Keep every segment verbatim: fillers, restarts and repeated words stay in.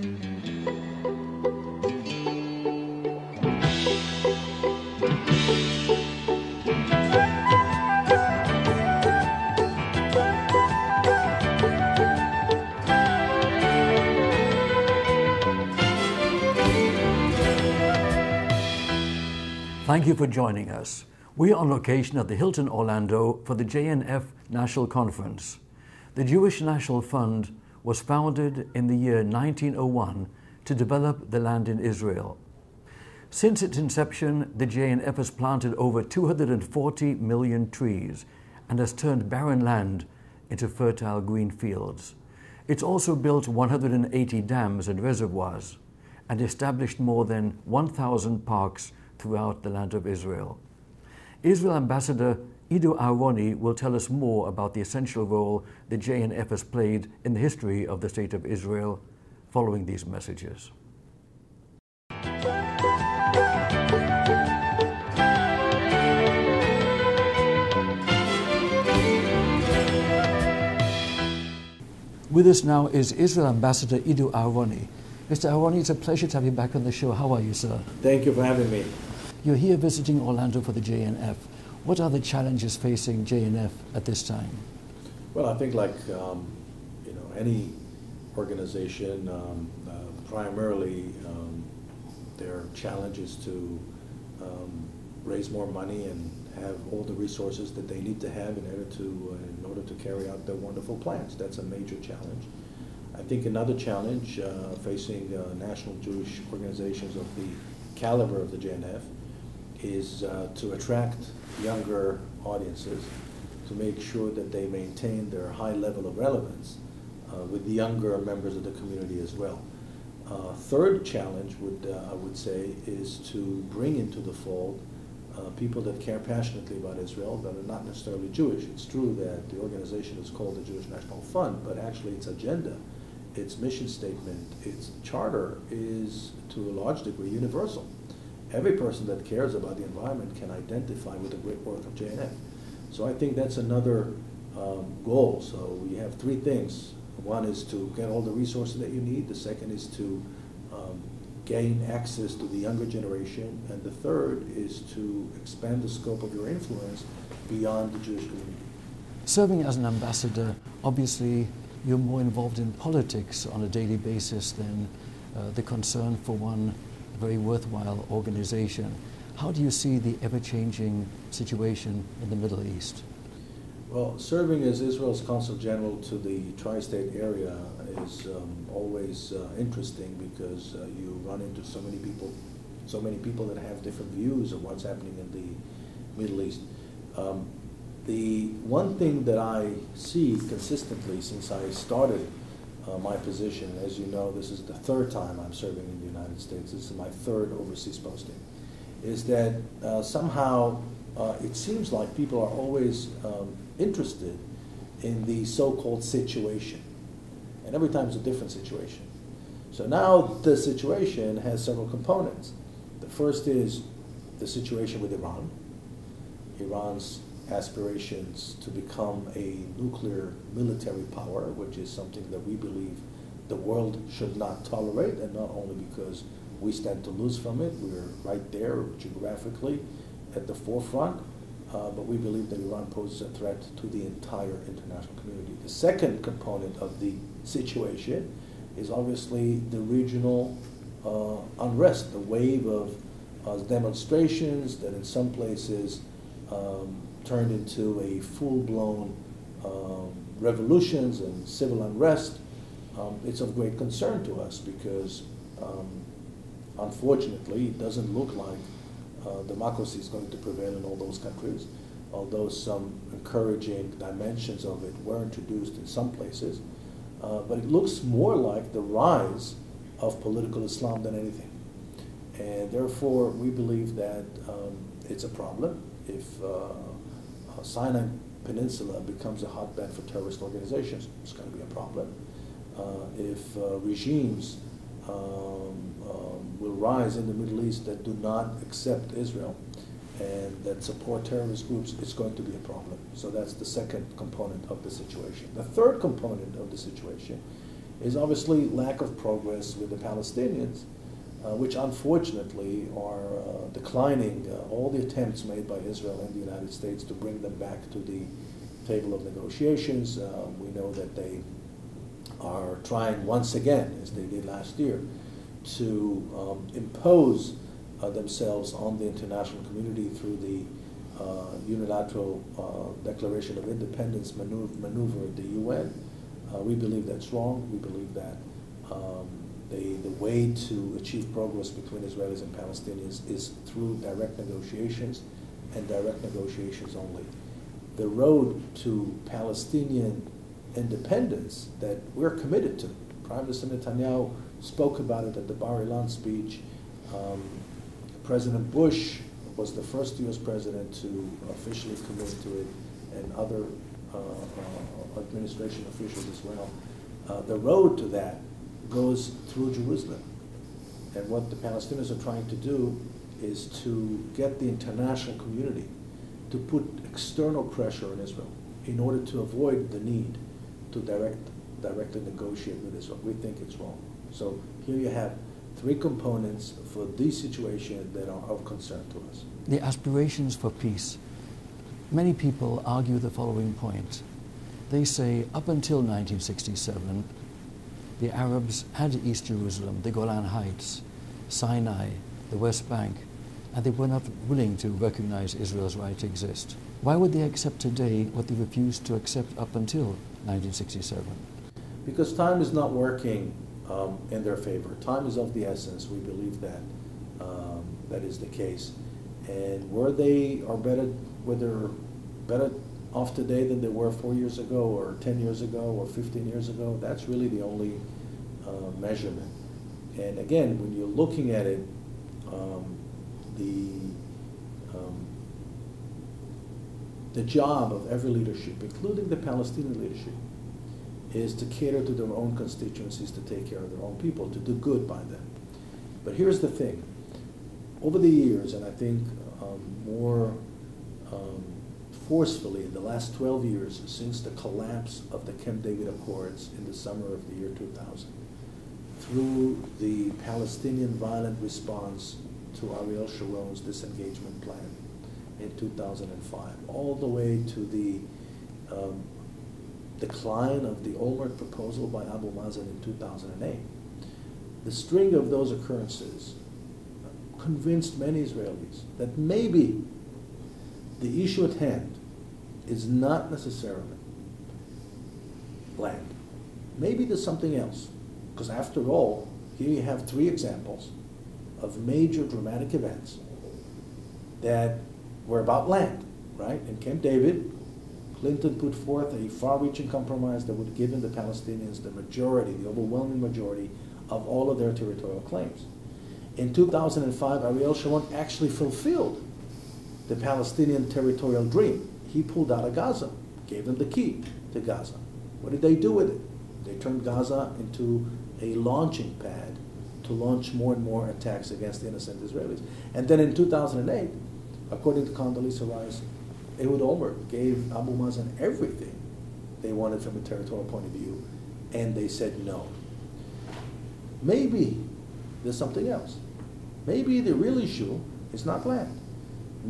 Thank you for joining us. We are on location at the Hilton Orlando for the J N F National Conference. The Jewish National Fund was founded in the year nineteen oh one to develop the land in Israel. Since its inception, the J N F has planted over two hundred forty million trees and has turned barren land into fertile green fields. It's also built one hundred eighty dams and reservoirs and established more than one thousand parks throughout the land of Israel. Israel Ambassador Ido Aharoni will tell us more about the essential role the J N F has played in the history of the State of Israel following these messages. With us now is Israel Ambassador Ido Aharoni. Mister Aharoni, it's a pleasure to have you back on the show. How are you, sir? Thank you for having me. You're here visiting Orlando for the J N F. What are the challenges facing J N F at this time? Well, I think like um, you know, any organization, um, uh, primarily um, their challenge is to um, raise more money and have all the resources that they need to have in order to, uh, in order to carry out their wonderful plans. That's a major challenge. I think another challenge uh, facing uh, national Jewish organizations of the caliber of the J N F is uh, to attract younger audiences, to make sure that they maintain their high level of relevance uh, with the younger members of the community as well. Uh, third challenge, would uh, I would say, is to bring into the fold uh, people that care passionately about Israel that are not necessarily Jewish. It's true that the organization is called the Jewish National Fund, but actually its agenda, its mission statement, its charter is, to a large degree, universal. Every person that cares about the environment can identify with the great work of J N F. So I think that's another um, goal. So we have three things. One is to get all the resources that you need. The second is to um, gain access to the younger generation. And the third is to expand the scope of your influence beyond the Jewish community. Serving as an ambassador, obviously, you're more involved in politics on a daily basis than uh, the concern for one very worthwhile organization. How do you see the ever-changing situation in the Middle East? Well, serving as Israel's Consul General to the tri-state area is um, always uh, interesting because uh, you run into so many people, so many people that have different views of what's happening in the Middle East. Um, The one thing that I see consistently since I started uh, my position, as you know, this is the third time I'm serving in the United States, this is my third overseas posting, is that uh, somehow uh, it seems like people are always um, interested in the so-called situation. And every time it's a different situation. So now the situation has several components. The first is the situation with Iran. Iran's aspirations to become a nuclear military power, which is something that we believe the world should not tolerate, and not only because we stand to lose from it, we're right there geographically at the forefront, uh, but we believe that Iran poses a threat to the entire international community. The second component of the situation is obviously the regional uh, unrest, the wave of uh, demonstrations that in some places um, turned into a full-blown um, revolutions and civil unrest. Um, it's of great concern to us because, um, unfortunately, it doesn't look like uh, democracy is going to prevail in all those countries, although some encouraging dimensions of it were introduced in some places. Uh, but it looks more like the rise of political Islam than anything. And therefore, we believe that um, it's a problem if uh, Sinai Peninsula becomes a hotbed for terrorist organizations. It's going to be a problem. Uh, if uh, regimes um, um, will rise in the Middle East that do not accept Israel and that support terrorist groups, it's going to be a problem. So that's the second component of the situation. The third component of the situation is obviously lack of progress with the Palestinians, uh, which unfortunately are uh, declining uh, all the attempts made by Israel and the United States to bring them back to the table of negotiations. Uh, we know that they are trying once again, as they did last year, to um, impose uh, themselves on the international community through the uh, unilateral uh, Declaration of Independence maneuver, maneuver at the U N. Uh, we believe that's wrong. We believe that um, the, the way to achieve progress between Israelis and Palestinians is through direct negotiations and direct negotiations only. The road to Palestinian independence that we're committed to, Prime Minister Netanyahu spoke about it at the Bar Ilan speech. Um, President Bush was the first U S president to officially commit to it, and other uh, uh, administration officials as well. Uh, the road to that goes through Jerusalem. And what the Palestinians are trying to do is to get the international community to put external pressure on Israel in order to avoid the need to direct, directly negotiate with Israel. We think it's wrong. So here you have three components for this situation that are of concern to us. The aspirations for peace. Many people argue the following point. They say up until nineteen sixty-seven, the Arabs had East Jerusalem, the Golan Heights, Sinai, the West Bank, and they were not willing to recognize Israel's right to exist. Why would they accept today what they refused to accept up until nineteen sixty-seven? Because time is not working Um, in their favor. Time is of the essence. We believe that um, that is the case. And were they are better, whether better off today than they were four years ago, or ten years ago, or fifteen years ago? That's really the only uh, measurement. And again, when you're looking at it, um, the um, the job of every leadership, including the Palestinian leadership, is to cater to their own constituencies, to take care of their own people, to do good by them. But here's the thing. Over the years, and I think um, more um, forcefully in the last twelve years since the collapse of the Camp David Accords in the summer of the year two thousand, through the Palestinian violent response to Ariel Sharon's disengagement plan in two thousand five, all the way to the um, decline of the Olmert proposal by Abu Mazen in two thousand eight. The string of those occurrences convinced many Israelis that maybe the issue at hand is not necessarily land. Maybe there's something else. Because after all, here you have three examples of major dramatic events that were about land, right? In Camp David, Clinton put forth a far-reaching compromise that would have given the Palestinians the majority, the overwhelming majority, of all of their territorial claims. In two thousand five, Ariel Sharon actually fulfilled the Palestinian territorial dream. He pulled out of Gaza, gave them the key to Gaza. What did they do with it? They turned Gaza into a launching pad to launch more and more attacks against innocent Israelis. And then in two thousand eight, according to Condoleezza Rice, Ehud Olmert gave Abu Mazen everything they wanted from a territorial point of view, and they said no. Maybe there's something else. Maybe the real issue is not land.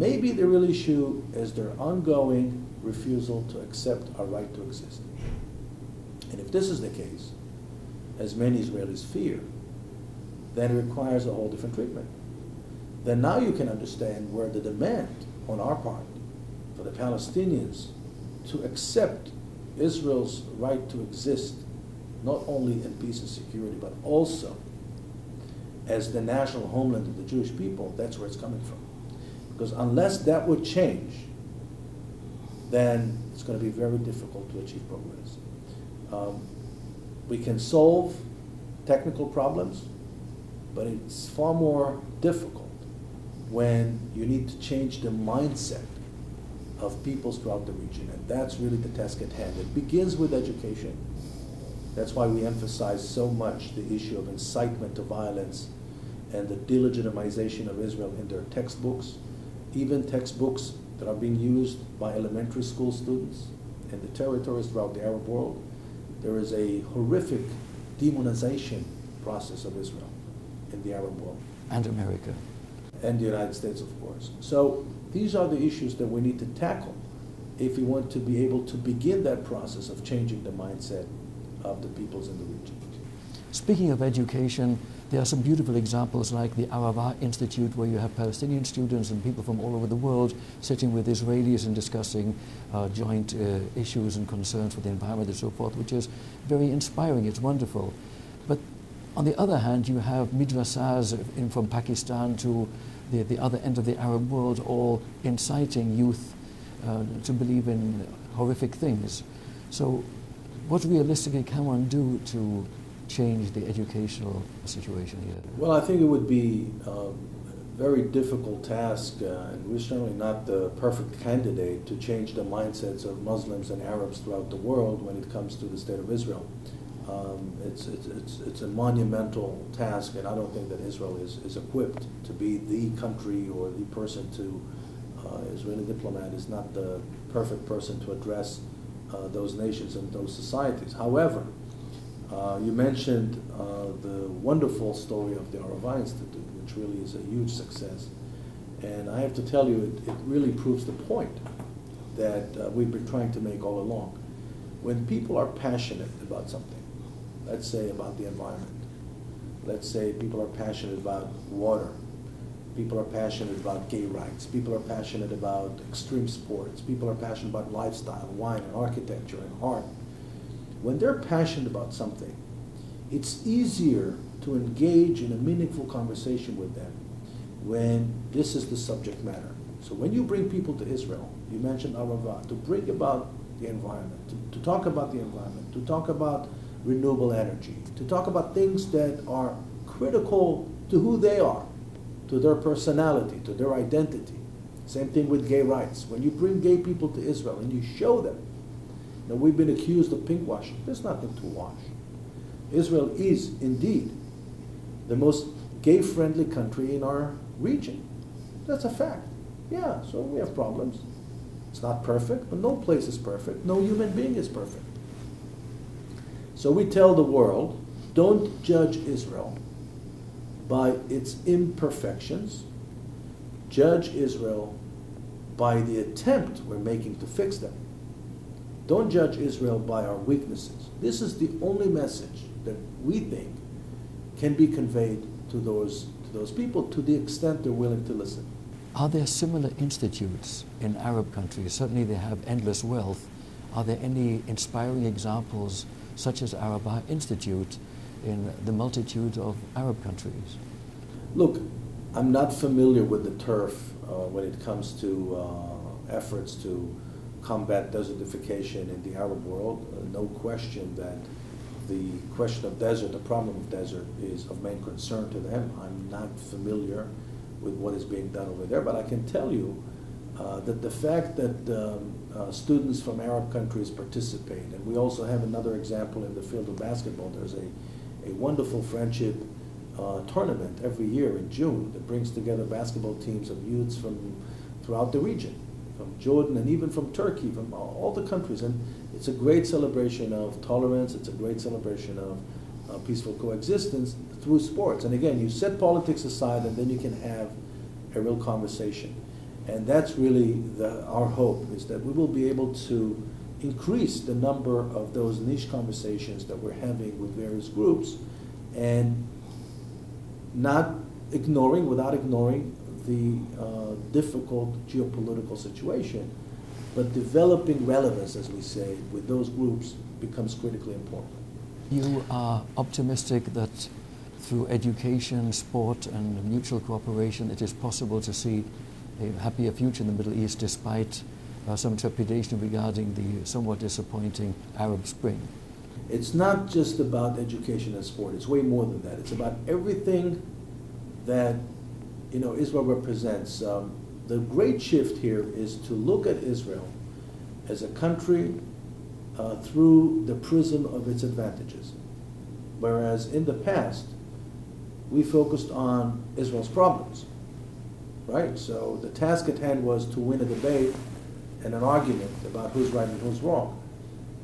Maybe the real issue is their ongoing refusal to accept our right to exist. And if this is the case, as many Israelis fear, then it requires a whole different treatment. Then now you can understand where the demand on our part for the Palestinians to accept Israel's right to exist, not only in peace and security, but also as the national homeland of the Jewish people, that's where it's coming from. Because unless that would change, then it's going to be very difficult to achieve progress. Um, we can solve technical problems, but it's far more difficult when you need to change the mindset of peoples throughout the region, and that's really the task at hand. It begins with education. That's why we emphasize so much the issue of incitement to violence and the delegitimization of Israel in their textbooks, even textbooks that are being used by elementary school students in the territories throughout the Arab world. There is a horrific demonization process of Israel in the Arab world. And America. And the United States, of course. So these are the issues that we need to tackle if we want to be able to begin that process of changing the mindset of the peoples in the region. Speaking of education, there are some beautiful examples like the Arava Institute, where you have Palestinian students and people from all over the world sitting with Israelis and discussing uh, joint uh, issues and concerns for the environment and so forth, which is very inspiring. It's wonderful. But on the other hand, you have Midrassahs in, from Pakistan to the, the other end of the Arab world, all inciting youth uh, to believe in horrific things. So what realistically can one do to change the educational situation here? Well, I think it would be um, a very difficult task, uh, and we're certainly not the perfect candidate to change the mindsets of Muslims and Arabs throughout the world when it comes to the state of Israel. Um, it's, it's, it's, it's a monumental task, and I don't think that Israel is, is equipped to be the country or the person to, uh, Israeli diplomat is not the perfect person to address uh, those nations and those societies. However, Uh, you mentioned uh, the wonderful story of the Arava Institute, which really is a huge success. And I have to tell you, it, it really proves the point that uh, we've been trying to make all along. When people are passionate about something, let's say about the environment, let's say people are passionate about water, people are passionate about gay rights, people are passionate about extreme sports, people are passionate about lifestyle, wine and architecture and art. When they're passionate about something, it's easier to engage in a meaningful conversation with them when this is the subject matter. So when you bring people to Israel, you mentioned Arava, to bring about the environment, to, to talk about the environment, to talk about renewable energy, to talk about things that are critical to who they are, to their personality, to their identity. Same thing with gay rights. When you bring gay people to Israel and you show them, now, we've been accused of pinkwashing. There's nothing to wash. Israel is, indeed, the most gay-friendly country in our region. That's a fact. Yeah, so we have problems. It's not perfect, but no place is perfect. No human being is perfect. So we tell the world, don't judge Israel by its imperfections. Judge Israel by the attempt we're making to fix them. Don't judge Israel by our weaknesses. This is the only message that we think can be conveyed to those, to those people to the extent they're willing to listen. Are there similar institutes in Arab countries? Certainly they have endless wealth. Are there any inspiring examples such as Arava Institute in the multitude of Arab countries? Look, I'm not familiar with the turf uh, when it comes to uh, efforts to combat desertification in the Arab world. Uh, no question that the question of desert, the problem of desert, is of main concern to them. I'm not familiar with what is being done over there, but I can tell you uh, that the fact that um, uh, students from Arab countries participate, and we also have another example in the field of basketball. There's a, a wonderful friendship uh, tournament every year in June that brings together basketball teams of youths from throughout the region, from Jordan and even from Turkey, from all the countries. And it's a great celebration of tolerance, it's a great celebration of uh, peaceful coexistence through sports. And again, you set politics aside and then you can have a real conversation. And that's really the, our hope, is that we will be able to increase the number of those niche conversations that we're having with various groups, and not ignoring, without ignoring, the uh, difficult geopolitical situation, but developing relevance, as we say, with those groups becomes critically important. You are optimistic that through education, sport, and mutual cooperation, it is possible to see a happier future in the Middle East, despite uh, some trepidation regarding the somewhat disappointing Arab Spring. It's not just about education and sport. It's way more than that. It's about everything that you know, Israel represents. Um, the great shift here is to look at Israel as a country uh, through the prism of its advantages. Whereas in the past, we focused on Israel's problems, right? So the task at hand was to win a debate and an argument about who's right and who's wrong.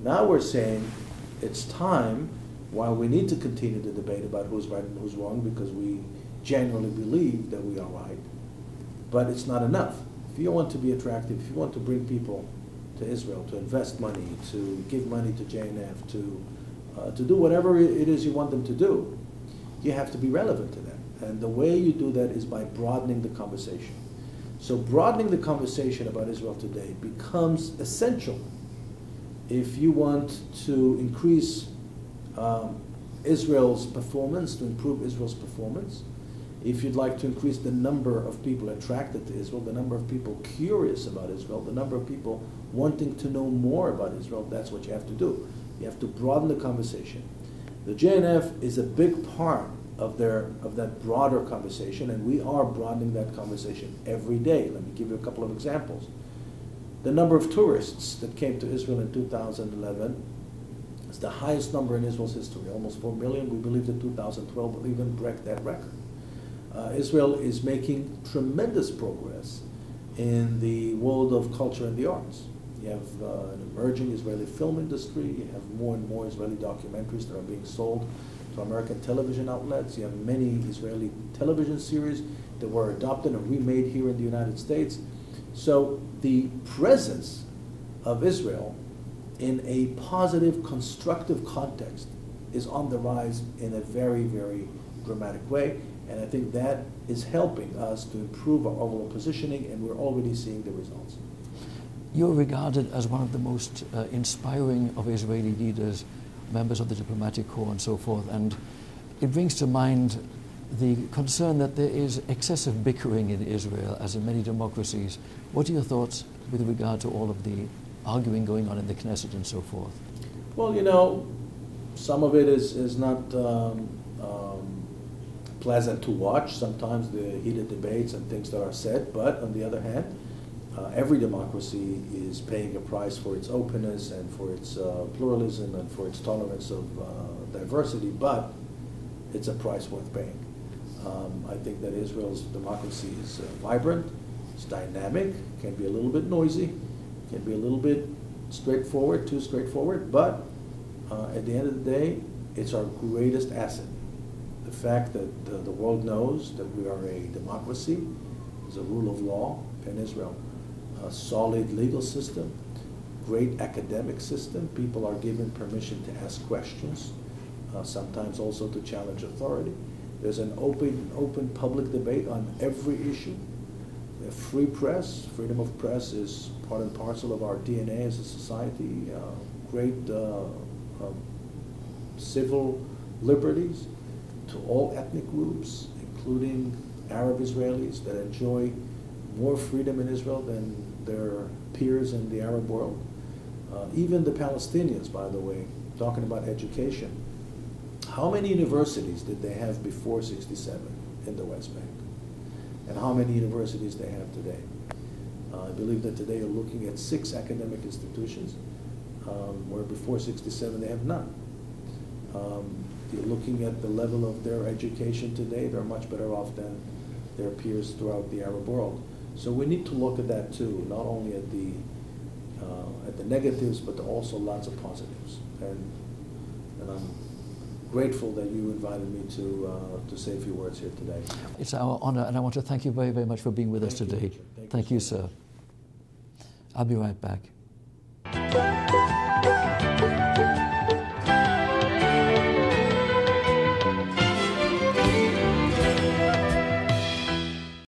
Now we're saying it's time while we need to continue the debate about who's right and who's wrong, because we generally believe that we are right, but it's not enough. If you want to be attractive, if you want to bring people to Israel, to invest money, to give money to J N F, to, uh, to do whatever it is you want them to do, you have to be relevant to them. And the way you do that is by broadening the conversation. So broadening the conversation about Israel today becomes essential if you want to increase um, Israel's performance, to improve Israel's performance, if you'd like to increase the number of people attracted to Israel, the number of people curious about Israel, the number of people wanting to know more about Israel. That's what you have to do. You have to broaden the conversation. The J N F is a big part of their of that broader conversation, and we are broadening that conversation every day. Let me give you a couple of examples. The number of tourists that came to Israel in two thousand eleven is the highest number in Israel's history, almost four million. We believe that two thousand twelve will even break that record. Uh, Israel is making tremendous progress in the world of culture and the arts. You have uh, an emerging Israeli film industry. You have more and more Israeli documentaries that are being sold to American television outlets. You have many Israeli television series that were adopted and remade here in the United States. So the presence of Israel in a positive, constructive context is on the rise in a very, very dramatic way. And I think that is helping us to improve our overall positioning, and we're already seeing the results. You're regarded as one of the most uh, inspiring of Israeli leaders, members of the diplomatic corps and so forth, and it brings to mind the concern that there is excessive bickering in Israel, as in many democracies. What are your thoughts with regard to all of the arguing going on in the Knesset and so forth? Well, you know, some of it is, is not um, um, pleasant to watch, sometimes the heated debates and things that are said, but on the other hand, Uh, every democracy is paying a price for its openness and for its uh, pluralism and for its tolerance of uh, diversity, but it's a price worth paying. Um, I think that Israel's democracy is uh, vibrant, it's dynamic, can be a little bit noisy, can be a little bit straightforward, too straightforward, but uh, at the end of the day, it's our greatest asset. The fact that uh, the world knows that we are a democracy, there's a rule of law in Israel. A solid legal system, great academic system. People are given permission to ask questions, uh, sometimes also to challenge authority. There's an open, open public debate on every issue. The free press, freedom of press is part and parcel of our D N A as a society. Uh, great uh, um, civil liberties to all ethnic groups, including Arab Israelis that enjoy more freedom in Israel than their peers in the Arab world. Uh, even the Palestinians, by the way, talking about education. How many universities did they have before sixty-seven in the West Bank? And how many universities they have today? Uh, I believe that today you're looking at six academic institutions, um, where before sixty-seven they have none. Um, you're looking at the level of their education today, they're much better off than their peers throughout the Arab world. So we need to look at that too, not only at the uh, at the negatives, but also lots of positives. And, and I'm grateful that you invited me to uh, to say a few words here today. It's our honor, and I want to thank you very, very much for being with us today. Thank, thank you, sir. I'll be right back.